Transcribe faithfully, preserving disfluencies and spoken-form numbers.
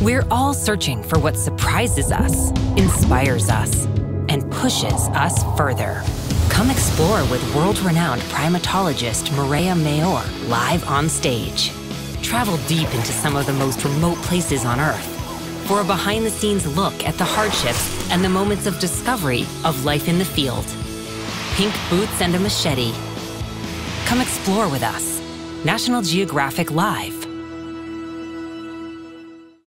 We're all searching for what surprises us, inspires us, and pushes us further. Come explore with world-renowned primatologist Mireya Mayor live on stage. Travel deep into some of the most remote places on Earth for a behind-the-scenes look at the hardships and the moments of discovery of life in the field. Pink boots and a machete. Come explore with us. National Geographic Live.